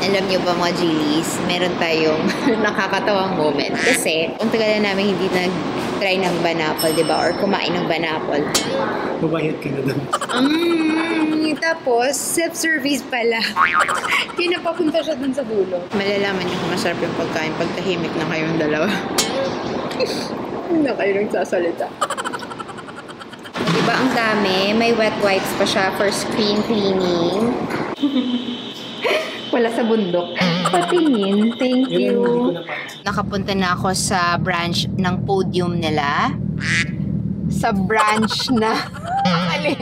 Alam nyo ba mga Jillies, meron tayong nakakatawang moment. Kasi, ang tagal na namin hindi nag-try ng Banapple, di ba? Or kumain ng Banapple. Bumayot ka na doon. Tapos, self-service pala. Kaya napapunta siya doon sa bulo. Malalaman nyo kung masarap yung pagkain pag tahimik na kayong dalawa. Hindi na kayo nagsasalita. Diba ang dami? May wet wipes pa siya for screen cleaning. Wala sa bundok. Patingin. Thank you. Nakapunta na ako sa branch ng podium nila. Sa branch na... Ali.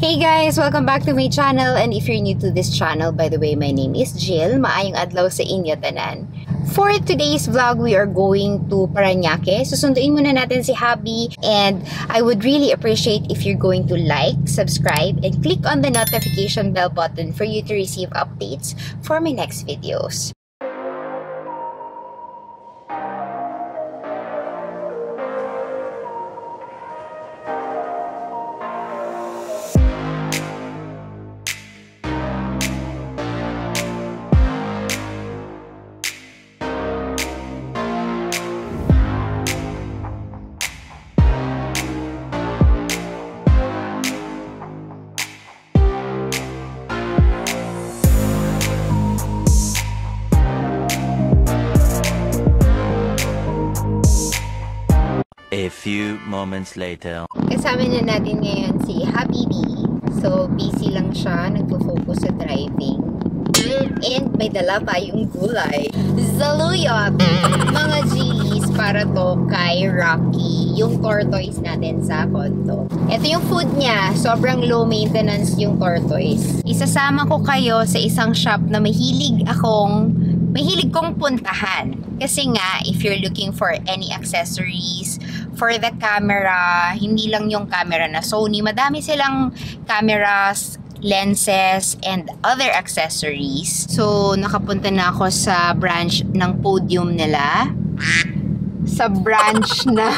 Hey guys! Welcome back to my channel, and if you're new to this channel, by the way, my name is Jill. Maayong adlaw sa inyo tanan. For today's vlog, we are going to Parañaque. Susunduin muna natin si Habi, and I would really appreciate if you're going to like, subscribe, and click on the notification bell button for you to receive updates for my next videos. A few moments later. Kasama na natin ngayon si Habibi. So, busy lang siya. Nagpo-focus sa driving. And may dala tayong gulay. Saluyot! Mga G's, para to kay Rocky. Yung tortoise natin sa konto. Ito yung food niya. Sobrang low maintenance yung tortoise. Isasama ko kayo sa isang shop na mahilig kong puntahan. Kasi nga, if you're looking for any accessories, for the camera, hindi lang yung camera na Sony, madami silang cameras, lenses, and other accessories. So, nakapunta na ako sa branch ng podium nila. Sa branch na...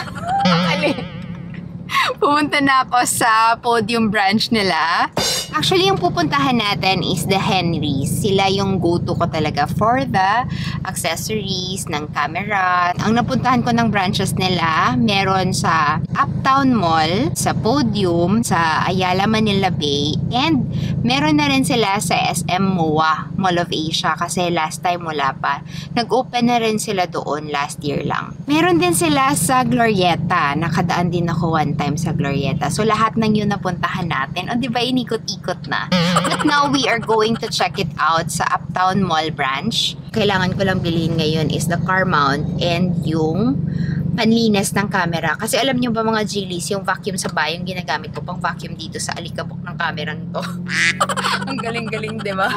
Pumunta na ako sa podium branch nila. Actually, yung pupuntahan natin is the Henry's. Sila yung go-to ko talaga for the accessories ng camera. Ang napuntahan ko ng branches nila, meron sa Uptown Mall, sa Podium, sa Ayala Manila Bay, and meron na rin sila sa SM MOA, Mall of Asia, kasi last time wala pa. Nag-open na rin sila doon last year lang. Meron din sila sa Glorieta. Nakadaan din ako one time sa Glorieta. So, lahat ng yun napuntahan natin. O, diba, inikot-ikot na. But now, we are going to check it out sa Uptown Mall branch. Kailangan ko lang bilhin ngayon is the car mount and yung panlinis ng camera. Kasi alam nyo ba mga Jillies, yung vacuum sa bahay, yung ginagamit ko pang vacuum dito sa alikabok ng camera nito. Ang galing-galing, diba?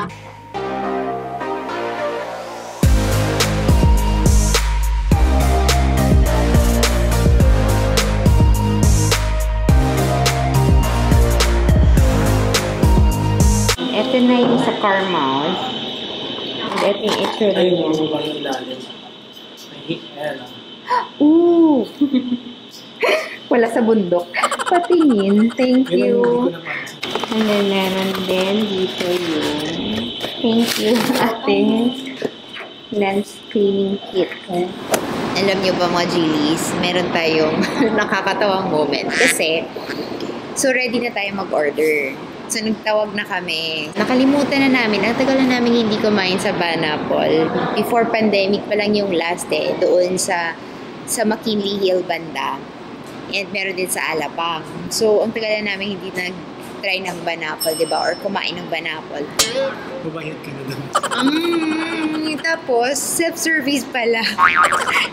Ito na yung sa car mount. Ito yung itsura niya. Ooh! Wala sa bundok. Patingin. Thank you. And then, meron din dito yun. Thank you, ating lens cleaning kit. Alam nyo ba mga Jillies, meron tayong nakakatawang moment. Kasi, so ready na tayo mag-order. So, nagtawag na kami. Nakalimutan na namin. Ang tagal na namin hindi kumain sa Banapple. Before pandemic pa lang yung last doon sa McKinley Hill banda. And meron din sa Alabang. So, ang tagal na namin hindi nag-try ng Banapple, diba? Or kumain ng Banapple. Bumayot ka na doon. Tapos, self-service pala.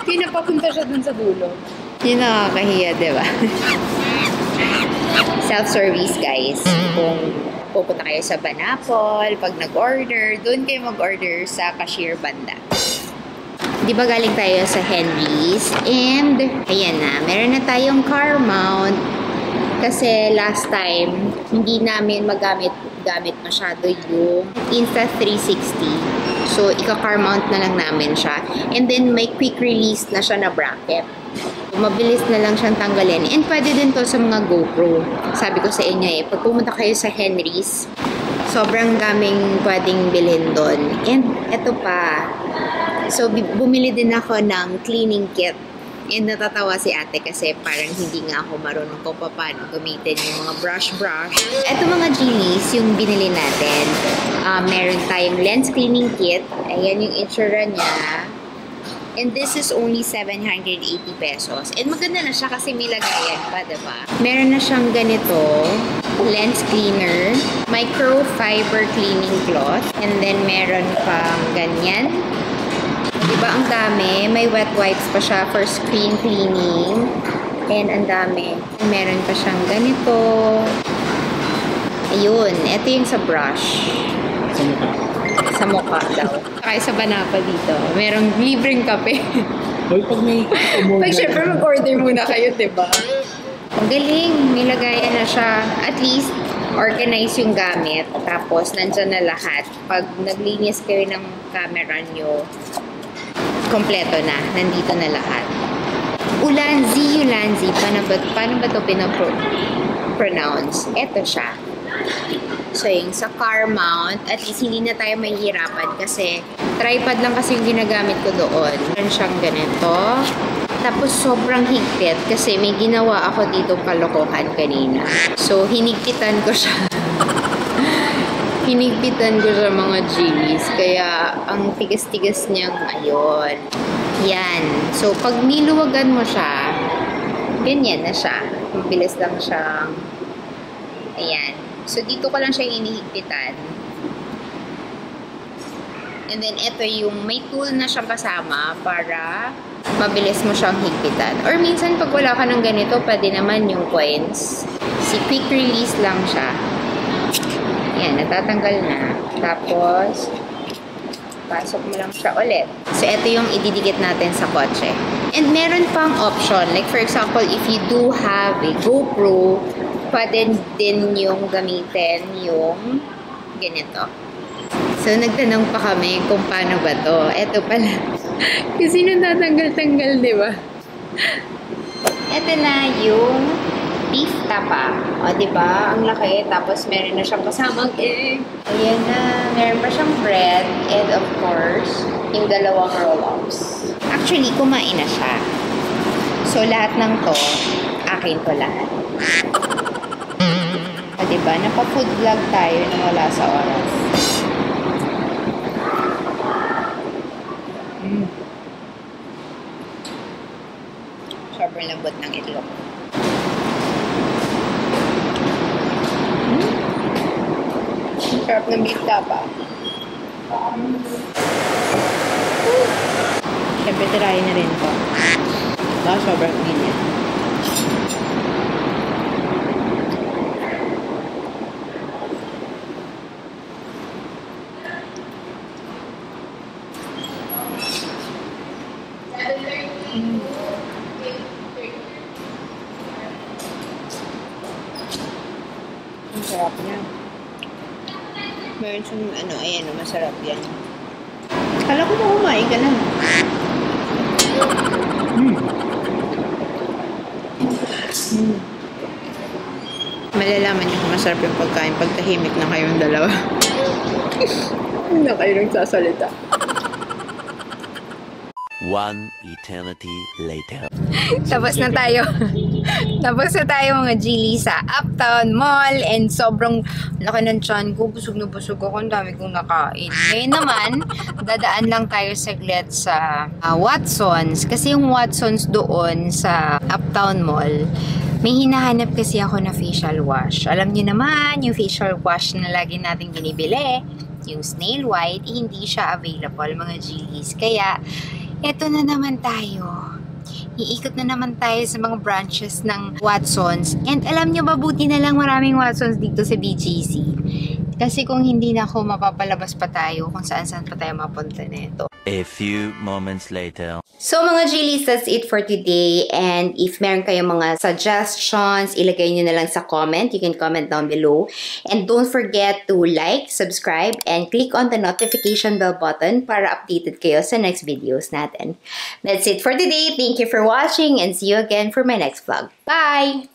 Kaya napapunta siya doon sa bulo. Yun nakakahiya, diba? self-service guys. Kung pupunta kayo sa Banapple, pag nag-order, doon kayo mag-order sa cashier banda. Di ba galing tayo sa Henry's? And, ayan na, meron na tayong car mount. Kasi last time, hindi namin magamit masyado yung Insta360. So, ika-car mount na lang namin siya. And then, may quick release na siya na bracket. Mabilis na lang siyang tanggalin. And pwede din to sa mga GoPro. Sabi ko sa inyo eh, pag pumunta kayo sa Henry's, sobrang daming pwedeng bilhin doon. And eto pa. So, bumili din ako ng cleaning kit. And natatawa si ate kasi parang hindi nga ako marunong kung paano gamitin yung mga brush. Eto mga genies, yung binili natin. Meron tayong lens cleaning kit. Ayan yung itsura niya. And this is only 780 pesos. And maganda na siya kasi may lagayan pa, diba? Meron na siyang ganito. Lens cleaner. Microfiber cleaning cloth. And then meron pang ganyan. Diba ang dami? May wet wipes pa siya for screen cleaning. And ang dami. Meron pa siyang ganito. Ayun. Ito yung sa brush. Sa mukha daw. Kaya sa Banapa dito. Merong libreng kape. Hoy, pag may pag syempre mag-order muna kayo, diba? Ang galing. Nilagayan na siya. At least, organize yung gamit. Tapos, nandyan na lahat. Pag naglinis kayo ng camera nyo, kompleto na. Nandito na lahat. Ulanzi. Paano ba ito pinapronounce? Eto siya. So, yung sa car mount, at least hindi na tayo mahihirapan kasi tripod lang kasi yung ginagamit ko doon. Meron siyang ganito. Tapos, sobrang higpit kasi may ginawa ako dito kalokohan kanina. So, hinigpitan ko siya. Hinigpitan ko sa mga genies. Kaya, ang tigas-tigas niyang ayon. Yan. So, pag niluwagan mo siya, ganyan na siya. Mabilis lang siyang, ayan. So, dito ko lang siya inihigpitan. And then, ito yung may tool na siyang kasama para mabilis mo siyang higpitan. Or minsan, pag wala ka ng ganito, pwede naman yung coins. Si quick release lang siya. Ayan, natatanggal na. Tapos, pasok mo lang siya ulit. So, ito yung ididikit natin sa kotse. And meron pang option. Like, for example, if you do have a GoPro, pwede din yung gamitin yung ganito. So, nagtanong pa kami kung paano ba to. Ito pala. Kasi natatanggal-tanggal, di ba? Ito na yung beef tapa. O, diba? Ang laki. Tapos, meron na siyang kasamang egg. Ayan na. Meron pa siyang bread. And, of course, yung dalawang roll-ups. Actually, kumain na siya. So, lahat ng to, akin to lahat. O, diba? Napa-food vlog tayo na wala sa oras. Sobrang lambot ng itlog. Sarap ng beef tapa. Siyempre, tirahin na rin ito. Diba? Sobrang ganyan. Ang sarap niya. Meron siyang, ano, ayan, masarap yan. Kala ko na kumain ka lang. Malalaman niyo kung masarap yung pagkain pag tahimik na kayong dalawa. Hindi na kayo nagsasalita. 1 eternity later. Tapos na tayo. Tapos na tayo mga Gili sa Uptown Mall. And sobrang laki ng tiyan ko. Busog na busog ako. Ang dami kong nakain. Ngayon naman, dadaan lang tayo saglit sa Watsons. Kasi yung Watsons doon sa Uptown Mall, may hinahanap kasi ako na facial wash. Alam niyo naman, yung facial wash na lagi natin binibili, yung Snail White, hindi siya available mga Gili's. Kaya, eto na naman tayo. Iikot na naman tayo sa mga branches ng Watsons. And alam nyo, mabuti na lang maraming Watsons dito sa BGC. Kasi kung hindi na ako, mapapalabas pa tayo kung saan-saan pa tayo mapunta nito. A few moments later. So mga Gillies, that's it for today. And if meron kayong mga suggestions, ilagay nyo na lang sa comment. You can comment down below. And don't forget to like, subscribe, and click on the notification bell button para updated kayo sa next videos natin. That's it for today. Thank you for watching and see you again for my next vlog. Bye!